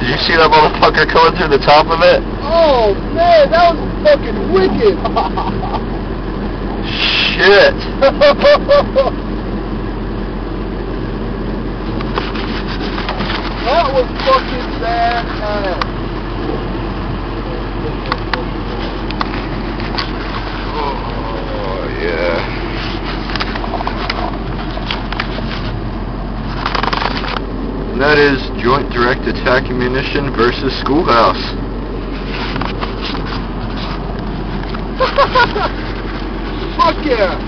Did you see that motherfucker coming through the top of it? Oh, man, that was fucking wicked. Shit. That was fucking badass. Oh, yeah. That is joint direct attack munition versus schoolhouse. Fuck yeah!